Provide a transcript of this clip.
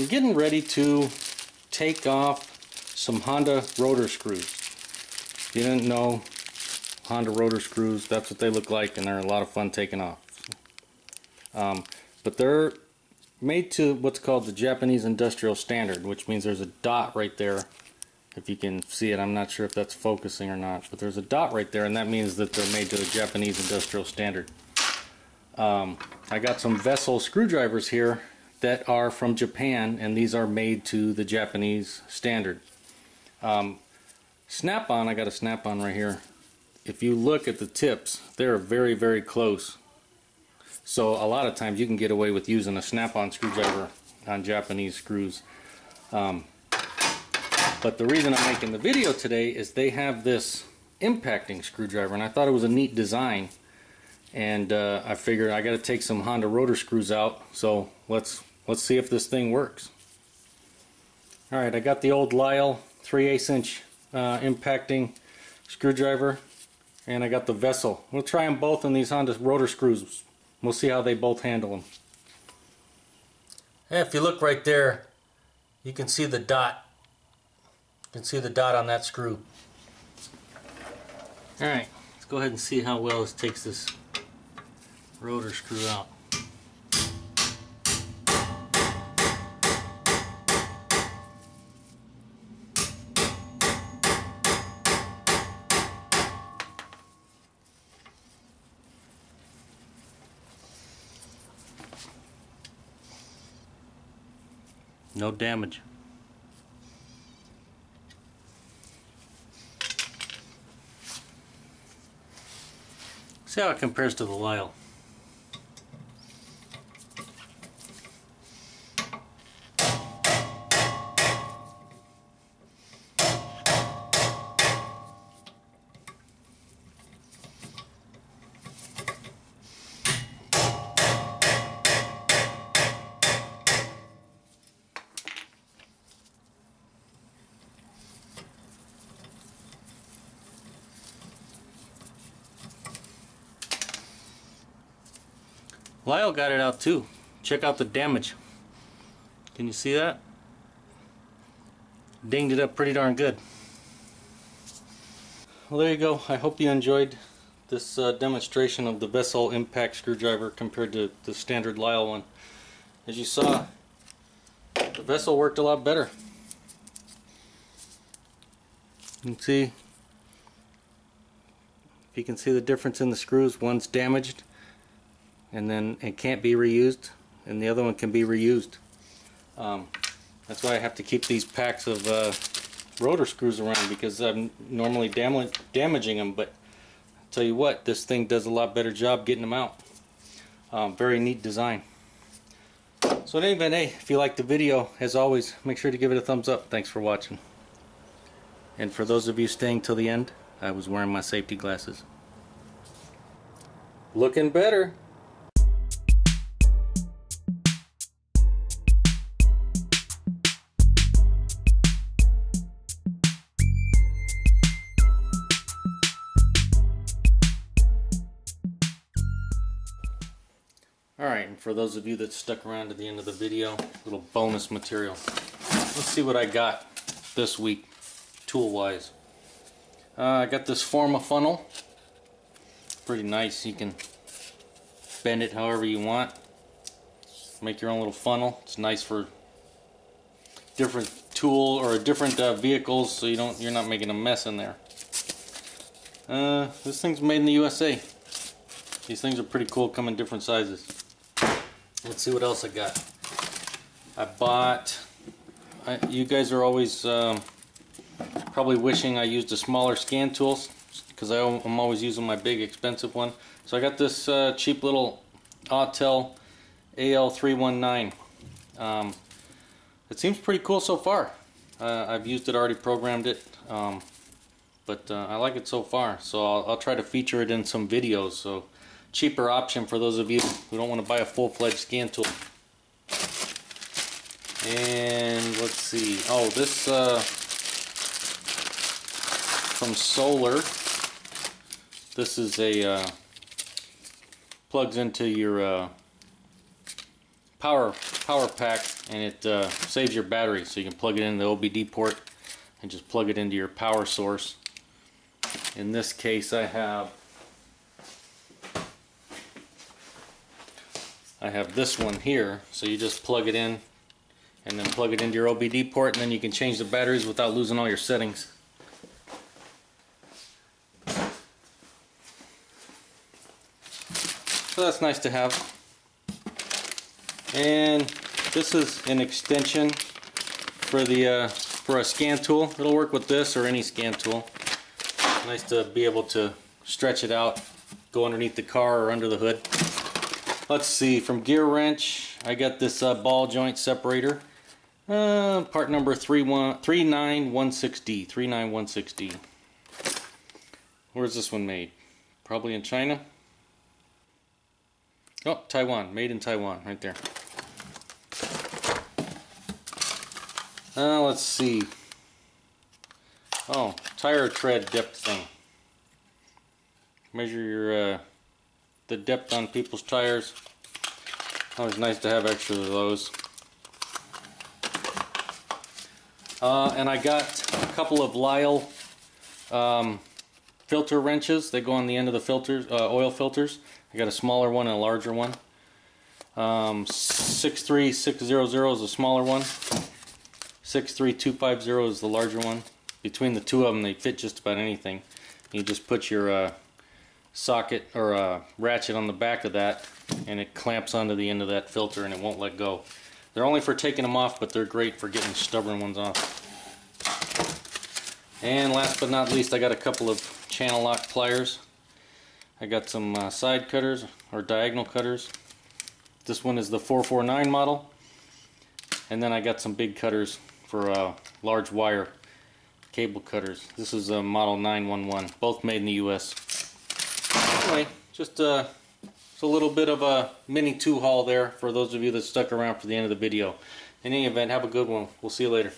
I'm getting ready to take off some Honda rotor screws. If you didn't know, Honda rotor screws, that's what they look like, and they're a lot of fun taking off. But they're made to what's called the Japanese industrial standard, which means there's a dot right there. If you can see it, I'm not sure if that's focusing or not, but there's a dot right there, and that means that they're made to the Japanese industrial standard. I got some Vessel screwdrivers here that are from Japan, and these are made to the Japanese standard. Snap-on, I got a Snap-on right here. If you look at the tips, they're very, very close. So a lot of times you can get away with using a Snap-on screwdriver on Japanese screws. But the reason I'm making the video today is they have this impacting screwdriver, and I thought it was a neat design. And I figured I got to take some Honda rotor screws out, so let's see if this thing works. All right, I got the old Lisle 3/8" impacting screwdriver, and I got the Vessel. We'll try them both on these Honda rotor screws. We'll see how they both handle them. If you look right there, you can see the dot. You can see the dot on that screw. All right, let's go ahead and see how well this takes this rotor screw out. No damage. See how it compares to the Lisle. Lisle got it out too. Check out the damage. Can you see that? Dinged it up pretty darn good. Well, there you go. I hope you enjoyed this demonstration of the Vessel impact screwdriver compared to the standard Lisle one. As you saw, the Vessel worked a lot better. You can see, if you can see the difference in the screws, one's damaged and then it can't be reused, and the other one can be reused. That's why I have to keep these packs of rotor screws around, because I'm normally damaging them, but I'll tell you what, this thing does a lot better job getting them out. Very neat design. So in any event, hey, if you liked the video, as always, make sure to give it a thumbs up. Thanks for watching. And for those of you staying till the end, I was wearing my safety glasses. Looking better. Alright, and for those of you that stuck around to the end of the video, a little bonus material. Let's see what I got this week, tool-wise. I got this Forma funnel. Pretty nice. You can bend it however you want. Make your own little funnel. It's nice for different tool or different vehicles, so you're not making a mess in there. This thing's made in the USA. These things are pretty cool, come in different sizes. Let's see what else I got. You guys are always probably wishing I used a smaller scan tool, because I'm always using my big expensive one. So I got this cheap little Autel AL319. It seems pretty cool so far. I've used it, already programmed it. But I like it so far, so I'll try to feature it in some videos. So cheaper option for those of you who don't want to buy a full-fledged scan tool. And let's see. Oh, this from Solar. This is a plugs into your power pack, and it saves your battery, so you can plug it in the OBD port and just plug it into your power source. In this case, I have this one here, so you just plug it in and then plug it into your OBD port, and then you can change the batteries without losing all your settings. So that's nice to have. And this is an extension for the for a scan tool. It'll work with this or any scan tool. It's nice to be able to stretch it out, go underneath the car or under the hood. Let's see, from Gear Wrench, I got this ball joint separator, part number 3916D. 3916D. Where's this one made? Probably in China. Oh, Taiwan. Made in Taiwan, right there. Let's see. Oh, tire tread depth thing. Measure your the depth on people's tires. Always nice to have extra of those. And I got a couple of Lisle filter wrenches. They go on the end of the filters, oil filters. I got a smaller one and a larger one. 63600 is the smaller one. 63250 is the larger one. Between the two of them, they fit just about anything. You just put your socket or ratchet on the back of that, and it clamps onto the end of that filter, and it won't let go. They're only for taking them off, but they're great for getting stubborn ones off. And last but not least, I got a couple of Channel Lock pliers. I got some side cutters or diagonal cutters. This one is the 449 model. And then I got some big cutters for large wire cable cutters. This is a model 911, both made in the US. Anyway, just a little bit of a mini two haul there for those of you that stuck around for the end of the video. In any event, have a good one. We'll see you later.